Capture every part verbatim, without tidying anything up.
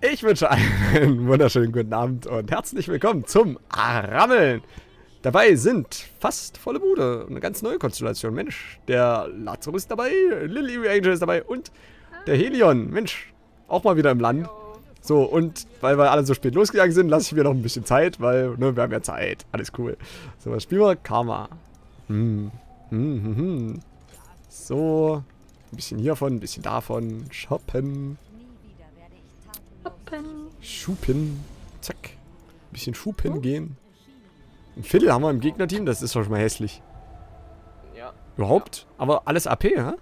Ich wünsche einen wunderschönen guten Abend und herzlich willkommen zum Arammeln. Dabei sind fast volle Bude, eine ganz neue Konstellation. Mensch, der Lazarus ist dabei, Lily Angel ist dabei und der Helion. Mensch, auch mal wieder im Land. So, und weil wir alle so spät losgegangen sind, lasse ich mir noch ein bisschen Zeit, weil ne, wir haben ja Zeit. Alles cool. So, was spielen wir? Karma. Hm. Hm, hm, hm. So, ein bisschen hiervon, ein bisschen davon. Shoppen. Schupin. Zack. Ein bisschen Schupin oh. gehen. Ein Fiddle haben wir im Gegnerteam, das ist doch schon mal hässlich. Ja. Überhaupt? Ja. Aber alles A P, hä?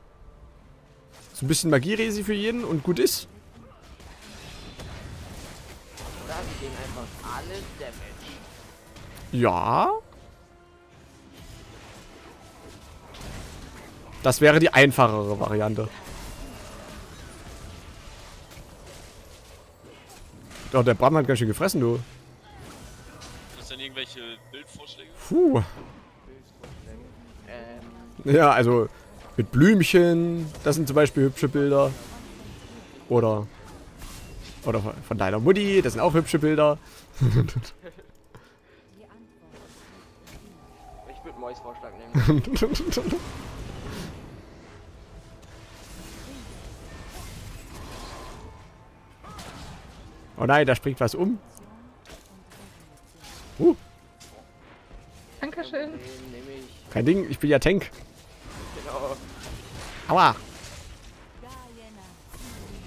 So ein bisschen Magieresi für jeden und gut ist. Oder sie gehen einfach alle Damage. Ja. Das wäre die einfachere Variante. Doch, der Bartmann hat ganz schön gefressen, du. Hast du denn irgendwelche Bildvorschläge? Puh. Ähm. Ja, also mit Blümchen. Das sind zum Beispiel hübsche Bilder. Oder. Oder von deiner Mutti. Das sind auch hübsche Bilder. Ich würde Mois Vorschlag nehmen. Oh nein, da springt was um. Uh. Dankeschön. Kein Ding, ich bin ja Tank. Genau. Aua.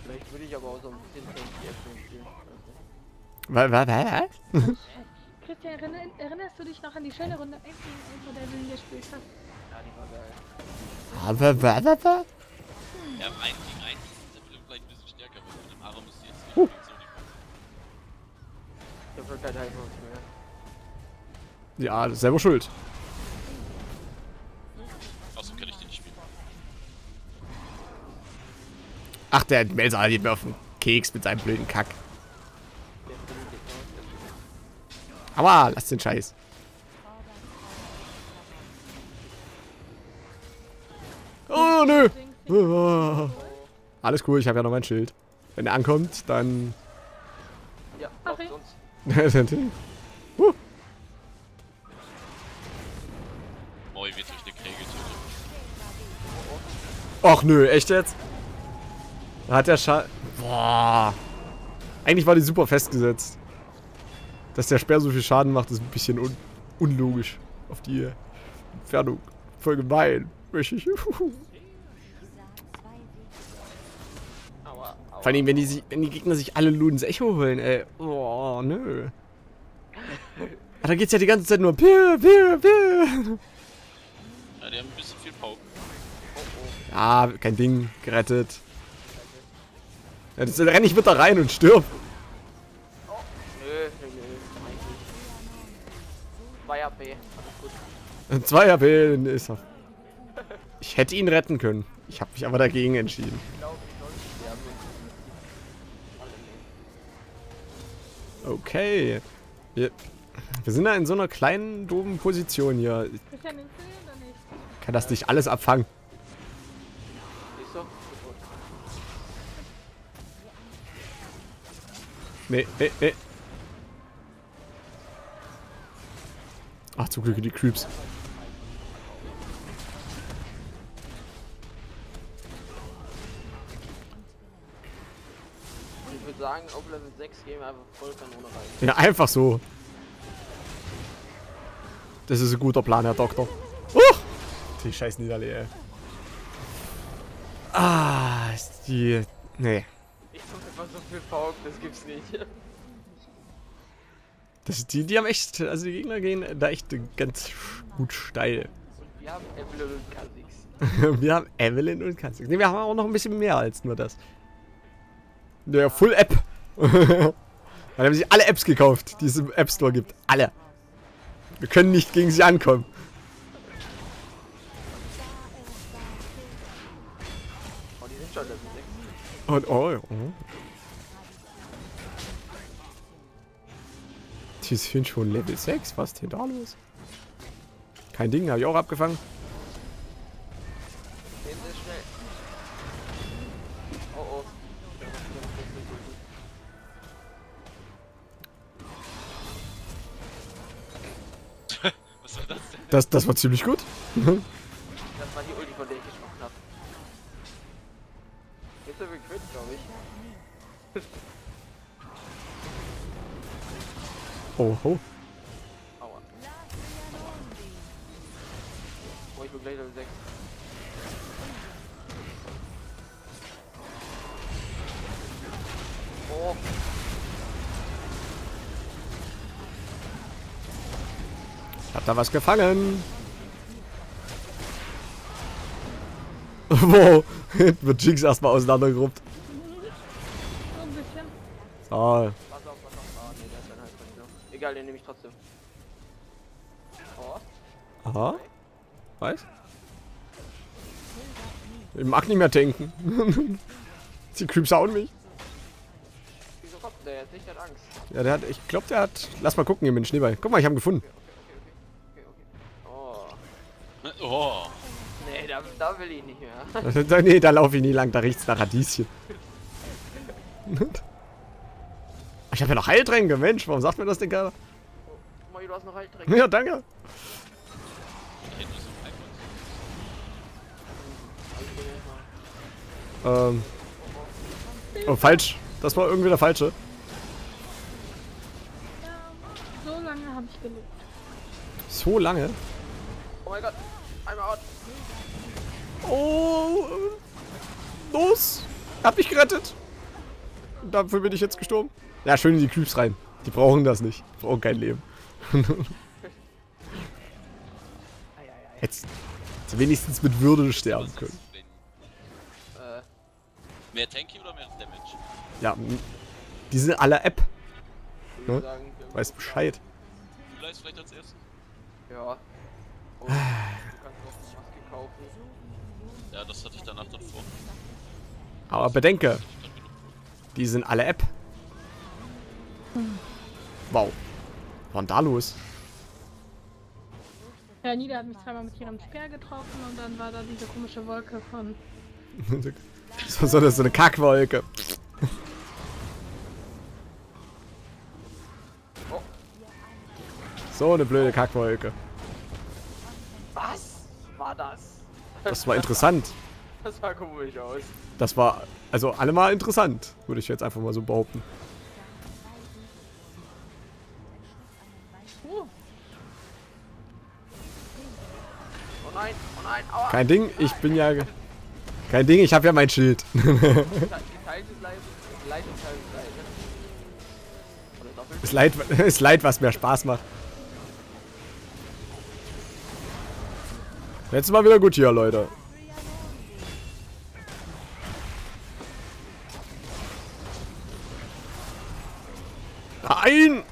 Vielleicht würde ich aber auch so ein bisschen Tank spielen. Was? Was? Christian, erinnerst du dich noch an die schöne Runde eins gegen eins, wo Evelyn gespielt hat? Ja, die war geil. Aber was? Ja, eins gegen eins ist der Film vielleicht ein bisschen stärker, aber mit dem Haare müsst ihr jetzt nicht. Ja, das ist selber schuld. Außerdem kann ich den nicht spielen. Ach, der Melser geht mir auf den Keks mit seinem blöden Kack. Aua, lass den Scheiß. Oh, nö. Oh. Alles cool, ich habe ja noch mein Schild. Wenn er ankommt, dann... Ja, auf uns. uh. Moi wird durch den Krieg getötet. Och nö, echt jetzt? Da hat der Schal. Boah. Eigentlich war die super festgesetzt. Dass der Sperr so viel Schaden macht, ist ein bisschen un unlogisch. Auf die Entfernung. Voll gemein. Vor allem, wenn die, sich, wenn die Gegner sich alle Ludens Echo holen, ey. Oh, nö. Ah, da geht's ja die ganze Zeit nur Piu, Piu, Piu. Ja, die haben ein bisschen viel Pauken. Oh, oh. Ja, kein Ding. Gerettet. Ja, das renne ich mit da rein und stirb. Oh, nö, nö, nö. zwei A P. Alles gut. zwei A P ist er. Ich hätte ihn retten können. Ich habe mich aber dagegen entschieden. Okay. Wir, wir sind da in so einer kleinen, doofen Position hier. Kann das nicht alles abfangen? Nee, nee, nee. Ach, zum Glück die Creeps. Sagen, auf Level sechs gehen wir einfach voll Kanone rein. Ja, einfach so. Das ist ein guter Plan, Herr Doktor. Huch! Die scheiß Niederlehre, ey. Ah, ist die... Nee. Ich hab einfach so viel Pauken, das gibt's nicht. Das, die, die haben echt... Also die Gegner gehen da echt ganz gut steil. Und wir haben Evelyn und Kha'Zix. Wir haben Evelyn und Kha'Zix. Ne, wir haben auch noch ein bisschen mehr als nur das. Ja, Full App. Dann haben sich alle Apps gekauft, die es im App Store gibt. Alle. Wir können nicht gegen sie ankommen. Oh, die sind schon Level sechs. Und oh, oh. Die sind schon Level sechs. Was ist denn da los? Kein Ding, habe ich auch abgefangen. Das, das war ziemlich gut. Das war die Ulti, von der ich gesprochen habe. Jetzt haben wir gequillt, glaube ich. Oh, ho. Aua. Aua. Oh, ich bin gleich Level sechs. Oh. Hat da was gefangen? Wow, hinten wird Jinx erstmal auseinandergeruppt. So. Pass auf, pass auf. Ah, nee, der ist dann halt trotzdem. Egal, den nehme ich trotzdem. Oh. Aha. Weiß? Ich mag nicht mehr tanken. Die Creeps hauen mich. Wieso kommt der jetzt nicht? Der hat Angst. Ja, der hat, ich glaube, der hat. Lass mal gucken hier mit dem Schneeball. Guck mal, ich habe ihn gefunden. Oh. Nee, da, da will ich nicht mehr. Nee, da laufe ich nie lang, da riecht's nach Radieschen. Ich habe ja noch Heiltränke, Mensch, warum sagt mir das denn keiner? Oh, Moi, du hast noch Heiltränke. Ja, danke. Ähm. Oh, falsch. Das war irgendwie der falsche. So lange habe ich gelebt. So lange? Oh mein Gott. I'm out. Oh. Los. Hab mich gerettet. Dafür bin ich jetzt gestorben. Ja, schön in die Creeps rein. Die brauchen das nicht. Die brauchen kein Leben. Jetzt wenigstens mit Würde sterben können. Äh, mehr Tanky oder mehr Damage? Ja, die sind alle App. Ne? Weiß Bescheid. Du leist vielleicht als erstes? Ja. Oh, du kannst auch die Maske kaufen. Ja, das hatte ich danach dann vor. Aber bedenke, die sind alle App. Wow. Was war denn da los? Ja, Nida hat mich zweimal mit ihrem Speer getroffen und dann war da diese komische Wolke von... so, so, das ist so eine Kackwolke. Oh. So eine blöde Kackwolke. Was war das? Das war interessant. Das war komisch aus. Das war, also allemal interessant, würde ich jetzt einfach mal so behaupten. Oh nein, oh nein, aua. Kein Ding, ich bin ja... Kein Ding, ich habe ja mein Schild. Ist leid, ist leid, was mehr Spaß macht. Jetzt mal wieder gut hier, Leute. Nein!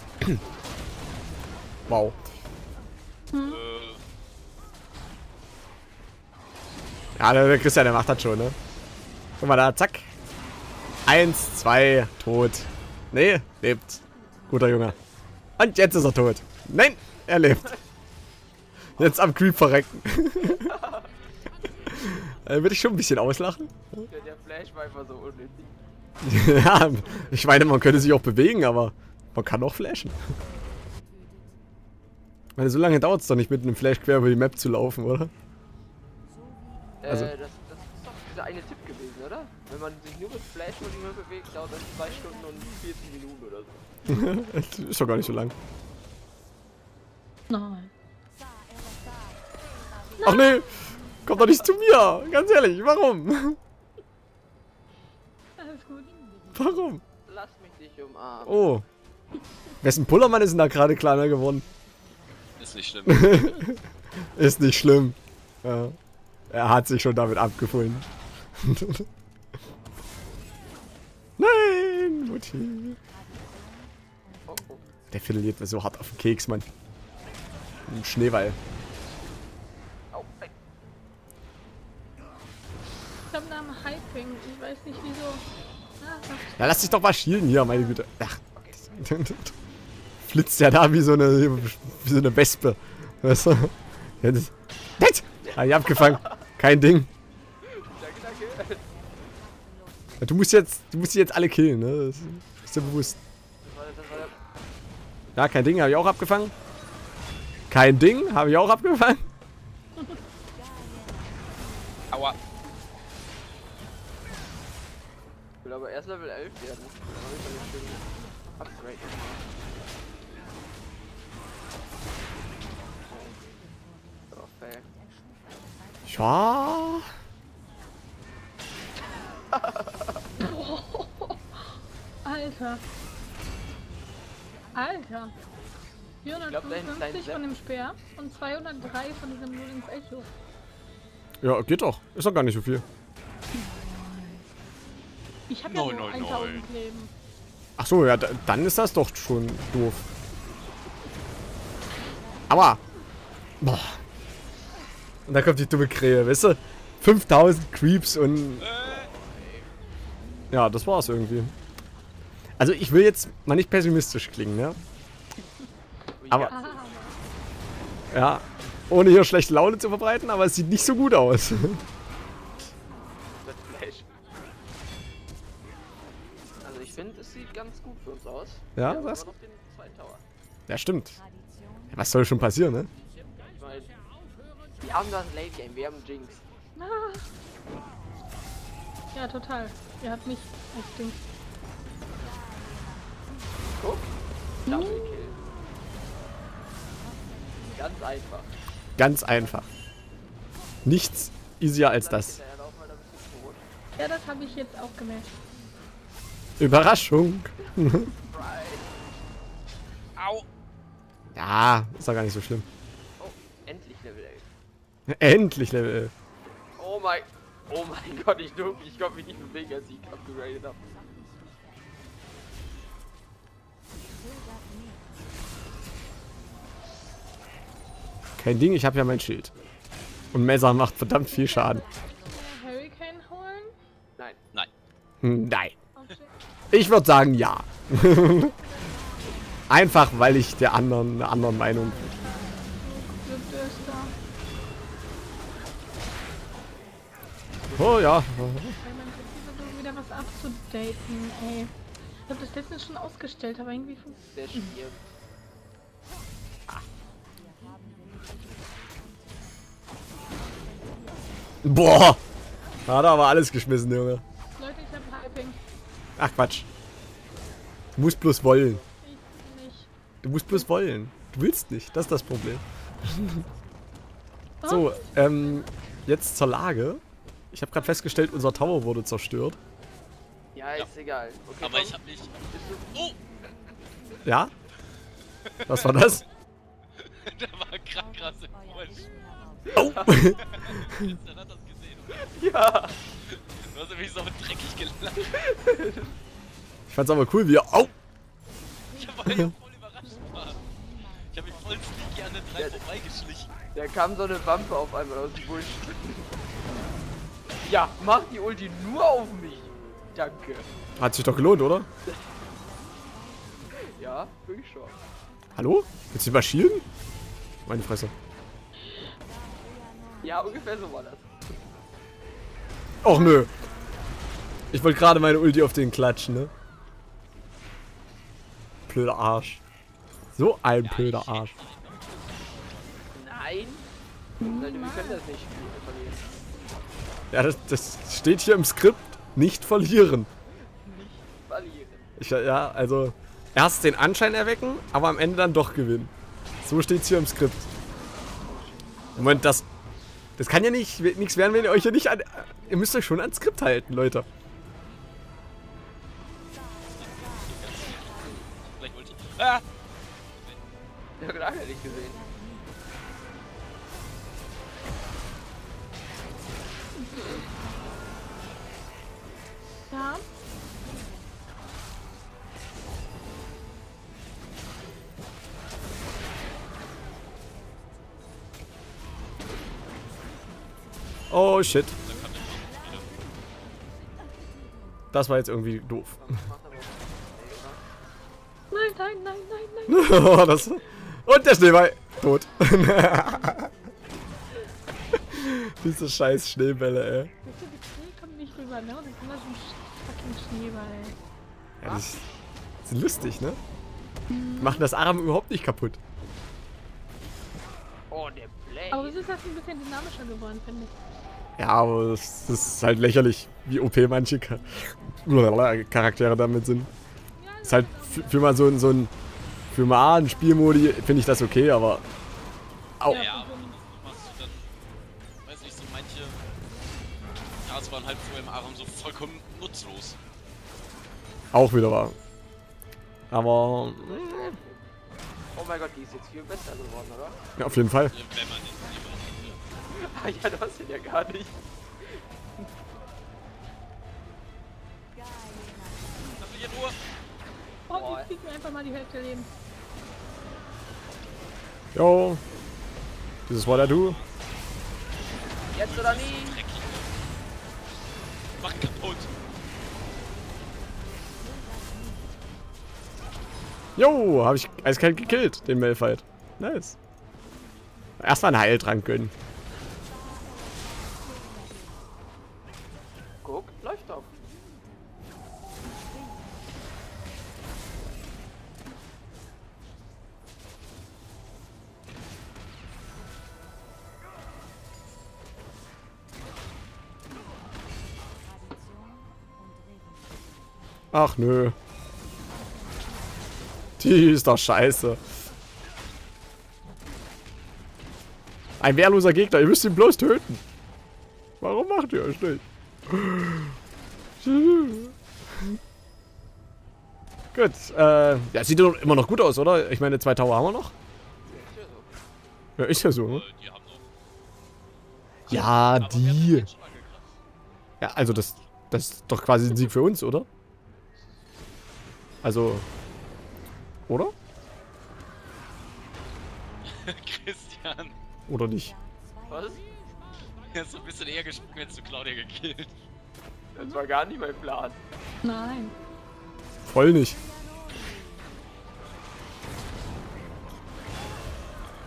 Wow. Hm. Ja, der Christian, der macht das schon, ne? Guck mal da, zack. Eins, zwei, tot. Nee, lebt. Guter Junge. Und jetzt ist er tot. Nein, er lebt. Jetzt am Creep verrecken. Dann würde ich schon ein bisschen auslachen. Der Flash war einfach so unnötig. Ja, ich meine, man könnte sich auch bewegen, aber man kann auch flashen. Ich meine, so lange dauert es doch nicht, mit einem Flash quer über die Map zu laufen, oder? Äh, also. das, das ist doch dieser eine Tipp gewesen, oder? Wenn man sich nur mit Flash über die Map bewegt, dauert das zwei Stunden und vierzehn Minuten oder so. Ist doch gar nicht so lang. Nein. Ach nee, kommt doch nicht zu mir. Ganz ehrlich, warum? Alles gut. Warum? Lass mich dich umarmen. Oh. Wessen Pullermann ist denn da gerade kleiner geworden? Ist nicht schlimm. Ist nicht schlimm. Ja. Er hat sich schon damit abgefunden. Nein, Mutti. Oh, oh. Der Fiddle geht mir so hart auf den Keks, Mann. Im Schneeball. Ich weiß nicht wieso. Ah, ja, lass dich doch mal schielen hier, meine Güte. Ach. Okay. Flitzt ja da wie so eine, wie so eine Wespe. Weißt du? Ja, das, das. Ah, ich hab gefangen. Kein Ding. Ja, du musst jetzt, du musst die jetzt alle killen, ne? Das ist dir bewusst. Ja, kein Ding, habe ich auch abgefangen. Kein Ding, habe ich auch abgefangen. Aua. Ich will aber erst Level elf werden. Dann habe ich dann eine schöne Upgrade. Okay. Ja. Alter. Alter. vierhundertfünfundfünfzig von dem Speer und zweihundertdrei von diesem Ludens Echo. Ja, geht doch. Ist doch gar nicht so viel. Ich hab ja nur no, no, tausend no. Leben. Ach so, ja, dann ist das doch schon doof. Aber. Boah. Und da kommt die dumme Krähe, weißt du? fünftausend Creeps und... Ja, das war's irgendwie. Also ich will jetzt mal nicht pessimistisch klingen, ne? Aber... Ja, ohne hier schlechte Laune zu verbreiten, aber es sieht nicht so gut aus. Also ich finde, es sieht ganz gut für uns aus. Ja, was? Ja, stimmt. Was soll schon passieren, ne? Wir haben das Late Game, wir haben Jinx. Ja, total. Ihr habt mich als Jinx. Guck. Double Kill. Ganz einfach. Ganz einfach. Nichts easier als das. Ja, das habe ich jetzt auch gemerkt. Überraschung. Au. Ja, ist doch gar nicht so schlimm. Oh, endlich Level elf. Endlich Level elf. Oh mein, oh mein Gott, ich glaube, ich konnte mich nicht für Mega-Sieg upgraden haben. Kein Ding, ich habe ja mein Schild. Und Messer macht verdammt viel Schaden. Hurricane holen? Nein. Nein. Nein. Ich würde sagen, ja. Einfach, weil ich der anderen, einer anderen Meinung bin. Oh ja. Weil man versucht so wieder was abzudaten, ey. Ich hab das letztens schon ausgestellt, aber irgendwie funktioniert es. Ah. Boah! Da hat er aber alles geschmissen, Junge. Leute, ich hab Hyping. Ach Quatsch. Du musst bloß wollen. Ich nicht. Du musst bloß wollen. Du willst nicht, das ist das Problem. So, ähm, jetzt zur Lage. Ich habe gerade festgestellt, unser Tower wurde zerstört. Ja, ist ja egal. Okay, aber komm. Ich hab nicht. Oh! Ja? Was war das? Da war gerade krasse Geräusche. Oh! Christian hat das gesehen. Ja! Du hast nämlich so dreckig gelacht. Ich fand's aber cool, wie er. Au! Ich hab voll überrascht war. Ich hab mich voll sneaky an den drei vorbeigeschlichen. Da kam so eine Wampe auf einmal aus dem Busch. Ja, mach die Ulti nur auf mich. Danke. Hat sich doch gelohnt, oder? Ja, wirklich schon. Hallo? Willst du mal schielen? Meine Fresse. Ja, ungefähr so war das. Och nö. Ich wollte gerade meine Ulti auf den klatschen, ne? Blöder Arsch. So ein blöder Arsch. Nein. Wir können das nicht verlieren. Ja, das, das steht hier im Skript. Nicht verlieren. Nicht verlieren. Ich, ja, also erst den Anschein erwecken, aber am Ende dann doch gewinnen. So steht's hier im Skript. Moment, das, das kann ja nicht nichts werden, wenn ihr euch ja nicht an... Ihr müsst euch schon ans Skript halten, Leute. Ah! Ich hab gerade nicht gesehen. Ja. Oh shit. Das war jetzt irgendwie doof. Nein, nein, nein, nein, nein. Das und der Schneeball tot. Diese scheiß Schneebälle, ey. Ja, das sind das schon fucking Schneeball, ey. Ja, das sind lustig, ne? Die machen das Arammeln überhaupt nicht kaputt. Aber es ist jetzt ein bisschen dynamischer geworden, finde ich. Ja, aber es ist halt lächerlich, wie O P manche Charaktere damit sind. Ja, ist halt für, für mal so ein, so ein für mal einen Spielmodi finde ich das okay, aber au. Ja, aber machst du dann, weiß nicht, so manche, ja, es waren halt vorher im Aram so vollkommen nutzlos. Auch wieder wahr. Aber oh mein Gott, die ist jetzt viel besser geworden, oder? Ja, auf jeden Fall. Ah ja, du hast ihn ja gar nicht. Oh, ich krieg mir einfach mal die Hälfte Leben. Jo. Dieses war der Du. Jetzt oder nie. Mach kaputt. Jo, habe ich eiskalt gekillt, den Malphite. Nice. Erstmal einen Heiltrank gönnen. Guck, läuft doch. Ach nö. Die ist doch scheiße. Ein wehrloser Gegner, ihr müsst ihn bloß töten. Warum macht ihr euch nicht? Gut, äh, ja, sieht doch immer noch gut aus, oder? Ich meine, zwei Tower haben wir noch. Ja, ist ja so, ne? Ja, die. Ja, also das, das ist doch quasi ein Sieg für uns, oder? Also... Oder? Christian. Oder nicht? Was? Er ist so ein bisschen eher gesprungen, jetzt zu Claudia gekillt. Das war gar nicht mein Plan. Nein. Voll nicht.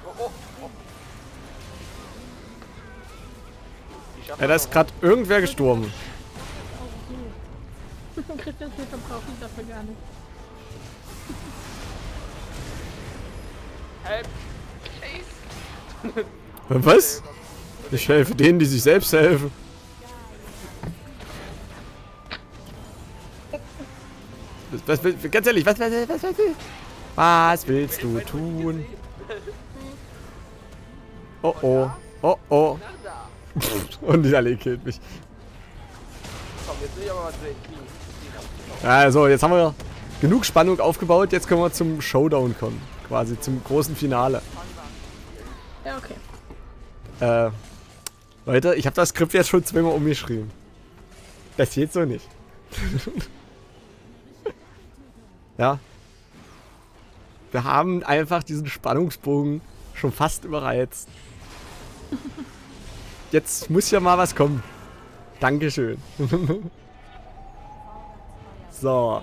Oh, oh, oh. Ja, da ist gerade irgendwer gestorben. Christians Hilfe brauche ich dafür gar nicht. Was? Ich helfe denen, die sich selbst helfen. Was, was, ganz ehrlich, was, was, was, was, was willst du tun? Oh oh, oh oh. Und die Allee killt mich. Also, jetzt haben wir genug Spannung aufgebaut, jetzt können wir zum Showdown kommen. Quasi zum großen Finale. Ja, okay. Äh, Leute, ich habe das Skript jetzt schon zweimal umgeschrieben. Das geht so nicht. Ja. Wir haben einfach diesen Spannungsbogen schon fast überreizt. Jetzt muss ja mal was kommen. Dankeschön. So.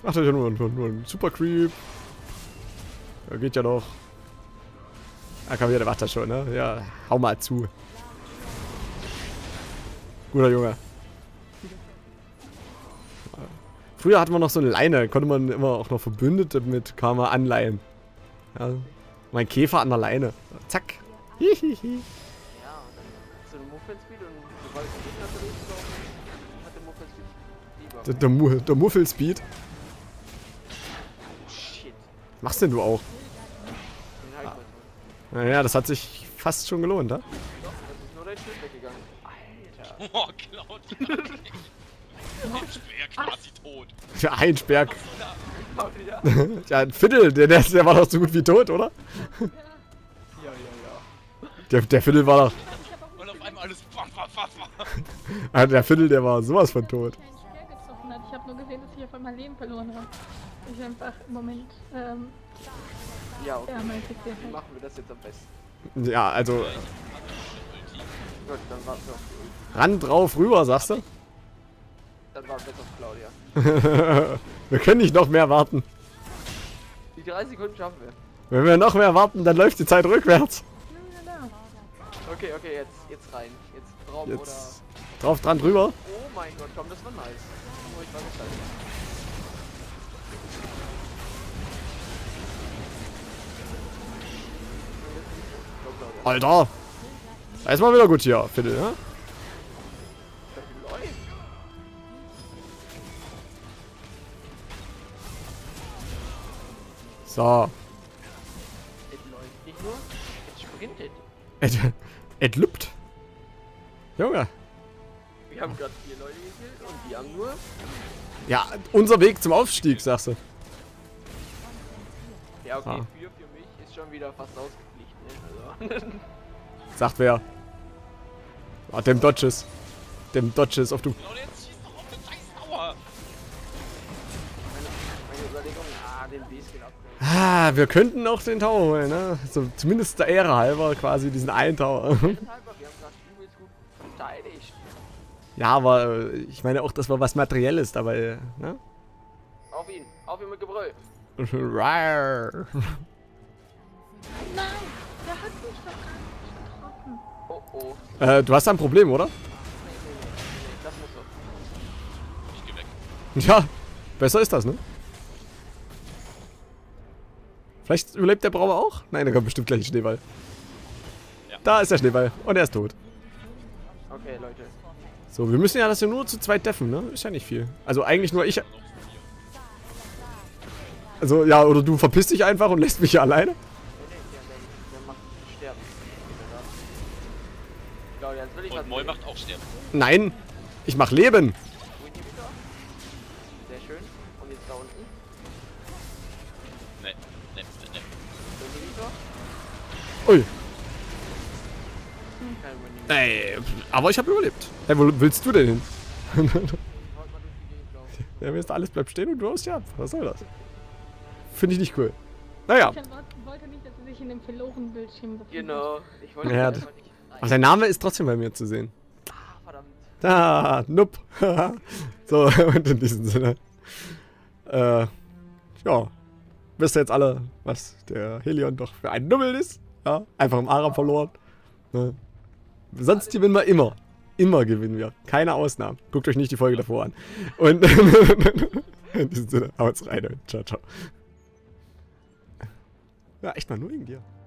Ach, das ist ja nur, nur, nur ein Super Creep. Ja, geht ja doch. Ah, komm, ja, der macht das schon, ne? Ja, hau mal zu. Guter Junge. Früher hatten wir noch so eine Leine, konnte man immer auch noch Verbündete mit Karma anleihen. Ja, mein Käfer an der Leine. Zack. Hihihi. Ja, und dann zu dem Muffelspeed und sobald es geht, natürlich hat der Muffelspeed. Der Muffelspeed. Machst denn du auch? Ah. Naja, das hat sich fast schon gelohnt, ne? Doch, das ist nur dein Schild weggegangen. Alter. Oh, Claudia. Ein Speer quasi tot. Ja, ein Speer. Ja, ein Fiddle, der, der, der war doch so gut wie tot, oder? Ja, ja, ja. Der, der Fiddle war doch... Und auf einmal alles... Also der Fiddle, der war sowas von tot. Ich habe nur gesehen, dass ich auf einmal Leben verloren habe. Ich einfach im Moment, ähm... ja, okay. Ja, mein P C halt. Machen wir das jetzt am besten. Ja, also... Gut, dann warten wir auf die Ulti. Ran drauf rüber, sagst du? Dann warten wir jetzt auf Claudia. Wir können nicht noch mehr warten. Die drei Sekunden schaffen wir. Wenn wir noch mehr warten, dann läuft die Zeit rückwärts. Okay, okay, jetzt, jetzt rein. Jetzt drauf jetzt oder... Drauf, dran, drüber. Oh mein Gott, komm, das war nice. Oh, ich war nicht scheiße. Alter! Ist mal wieder gut hier, Fiddle, ne? So. Es läuft nicht nur, es sprintet. Es, es lübt. Junge. Wir haben gerade vier Leute gekillt und die haben nur... Ja, unser Weg zum Aufstieg, sagst du. Ja, okay, ah. für, für mich ist schon wieder fast ausgeglichen, ne? Also. Sagt wer. Ah, dem Dodges. Dem Dodges auf du. Leute, jetzt schießt doch auf den scheiß Tower. Meine Überlegung, ah, den B-Skill ab. Ah, wir könnten auch den Tower holen, ne? So, zumindest der Ehre halber quasi diesen einen Tower. Ja, aber ich meine auch, das war was Materielles dabei, ne? Auf ihn, auf ihn mit Gebrüll. Rar. Nein, der hat mich doch gar nicht getroffen. Oh oh. Äh, du hast da ein Problem, oder? Nee, nee, nee, das muss doch. Ich geh weg. Ja, besser ist das, ne? Vielleicht überlebt der Brauer auch? Nein, da kommt bestimmt gleich ein Schneeball. Ja. Da ist der Schneeball und er ist tot. Okay, Leute. So, wir müssen ja das ja nur zu zweit deffen, ne? Ist ja nicht viel. Also eigentlich nur ich... Also, ja, oder du verpisst dich einfach und lässt mich hier alleine. Und Mois macht auch sterben. Nein, ich mach Leben. Sehr schön. Und jetzt da unten. Ne, ne, ne, ne. Ui. Ey, aber ich habe überlebt. Hey, wo willst du denn hin? Ja, mir ist alles bleibt stehen und du haust ja ab. Was soll das? Finde ich nicht cool. Naja. Ich wollte nicht, dass er sich in dem verlorenen Bildschirm befindet. Genau. Ich wollte ja, nicht. Aber sein Name ist trotzdem bei mir zu sehen. Ah, verdammt. Da, nup. So, und in diesem Sinne. Äh, ja. Wisst ihr jetzt alle, was der Helion doch für ein Nubbel ist? Ja, einfach im Aram verloren. Ne? Sonst gewinnen wir immer. Immer gewinnen wir. Keine Ausnahmen. Guckt euch nicht die Folge davor an. Und in diesem Sinne, haut's rein. Ciao, ciao. Ja, echt mal nur wegen dir.